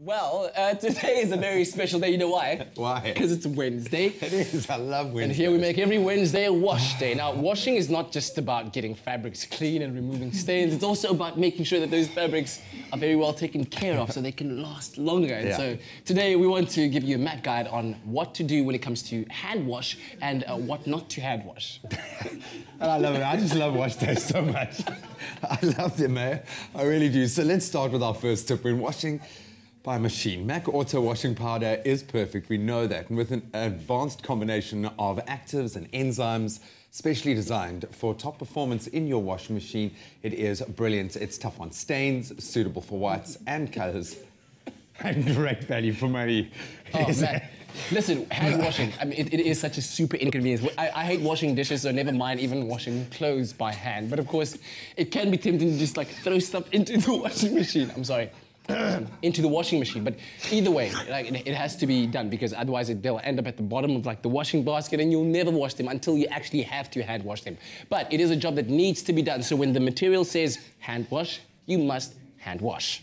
Well, today is a very special day. You know why? Why? Because it's Wednesday. It is. I love Wednesday. And here we make every Wednesday a wash day. Now, washing is not just about getting fabrics clean and removing stains. It's also about making sure that those fabrics are very well taken care of so they can last longer. And so today we want to give you a MAQ guide on what to do when it comes to hand wash and what not to hand wash. And I love it. I just love wash days so much. I love them, man. I really do. So let's start with our first tip when washing by machine. MAQ Auto Washing Powder is perfect, we know that, and with an advanced combination of actives and enzymes specially designed for top performance in your washing machine, it is brilliant. It's tough on stains, suitable for whites and colors, and great value for money. Oh, man. Listen, hand washing, I mean, it is such a super inconvenience. I hate washing dishes, so never mind even washing clothes by hand. But of course, it can be tempting to just like throw stuff into the washing machine. I'm sorry. Into the washing machine, but either way, like, it has to be done because otherwise they'll end up at the bottom of like the washing basket and you'll never wash them until you actually have to hand wash them. But it is a job that needs to be done, so when the material says hand wash, you must hand wash.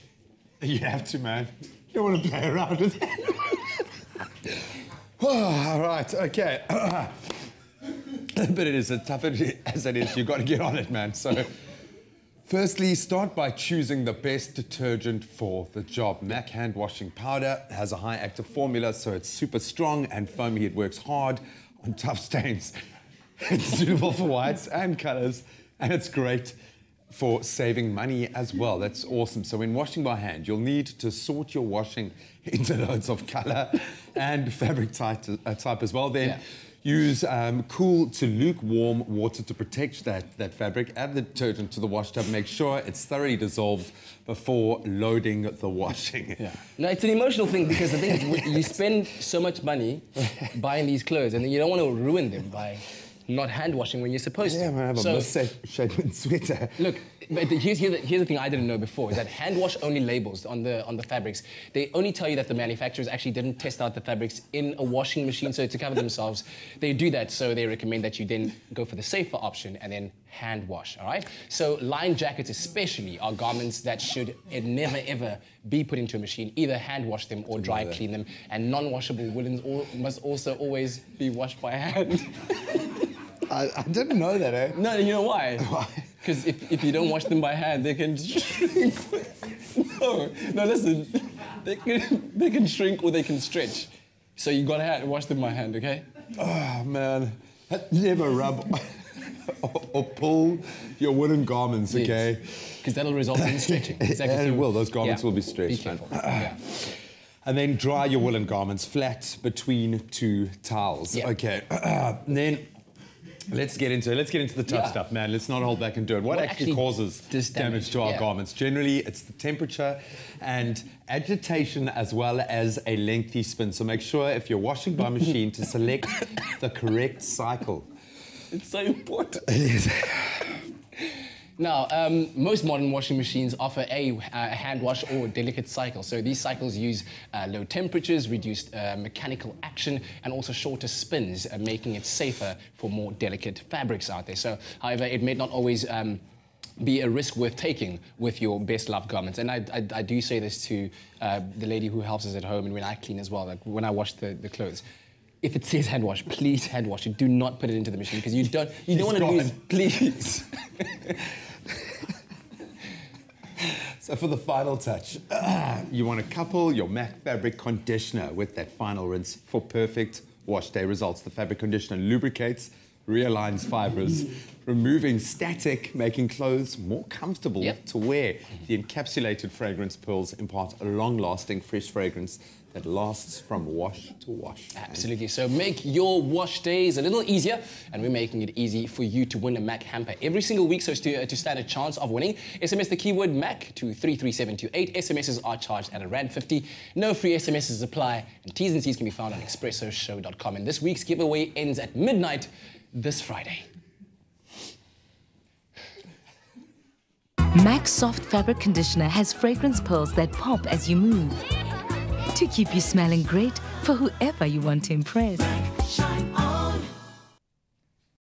You have to, man. You don't want to play around with it. All right, okay. But it is as tough as it is, you've got to get on it, man. So. Firstly, start by choosing the best detergent for the job. MAQ Hand Washing Powder has a high active formula, so it's super strong and foamy. It works hard on tough stains. It's suitable for whites and colors, and it's great for saving money as well. That's awesome. So when washing by hand, you'll need to sort your washing into loads of color and fabric type as well then. Yeah. Use cool to lukewarm water to protect that fabric. Add the detergent to the wash tub. Make sure it's thoroughly dissolved before loading the washing. Yeah. Now, it's an emotional thing because I think you spend so much money buying these clothes and you don't want to ruin them by not hand washing when you're supposed to. Yeah, I have a misshapen sweater. Look, but here's the thing I didn't know before, is that hand wash only labels on the fabrics. They only tell you that the manufacturers actually didn't test out the fabrics in a washing machine, so to cover themselves. They do that, so they recommend that you then go for the safer option and then hand wash, all right? So lined jackets especially are garments that should never, ever be put into a machine. Either hand wash them or dry clean them. And non-washable woolens must also always be washed by hand. I didn't know that, eh? No, you know why? Why? Because if you don't wash them by hand, they can shrink. No, listen. They can shrink or they can stretch. So you gotta wash them by hand, okay? Oh, man. Never rub or pull your woolen garments, okay? Because that'll result in stretching. Exactly. And it will. Those garments will be stretched. Be careful. Yeah. And then dry your woolen garments flat between two towels. Yeah. Okay. And then Let's get into the tough stuff, man. Let's not hold back and do it. What actually causes damage to our garments? Generally, it's the temperature and agitation as well as a lengthy spin. So make sure if you're washing by machine to select the correct cycle. It's so important. It is. Now, most modern washing machines offer a hand wash or delicate cycle. So these cycles use low temperatures, reduced mechanical action, and also shorter spins, making it safer for more delicate fabrics out there. So, however, it may not always be a risk worth taking with your best loved garments. And I do say this to the lady who helps us at home and when I clean as well, like when I wash the clothes. If it says hand wash, please hand wash it. Do not put it into the machine because you don't want to lose. Please. So for the final touch, you want to couple your MAQ fabric conditioner with that final rinse for perfect wash day results. The fabric conditioner lubricates, realigns fibers, removing static, making clothes more comfortable to wear. The encapsulated fragrance pearls impart a long-lasting fresh fragrance that lasts from wash to wash. Absolutely. So make your wash days a little easier, and we're making it easy for you to win a MAQ hamper every single week, so as to stand a chance of winning. SMS the keyword MAQ to 33728. SMSs are charged at R50. No free SMSs apply, and T's and C's can be found on expressoshow.com. And this week's giveaway ends at midnight this Friday. MAQ Soft Fabric Conditioner has fragrance pearls that pop as you move, to keep you smelling great for whoever you want to impress.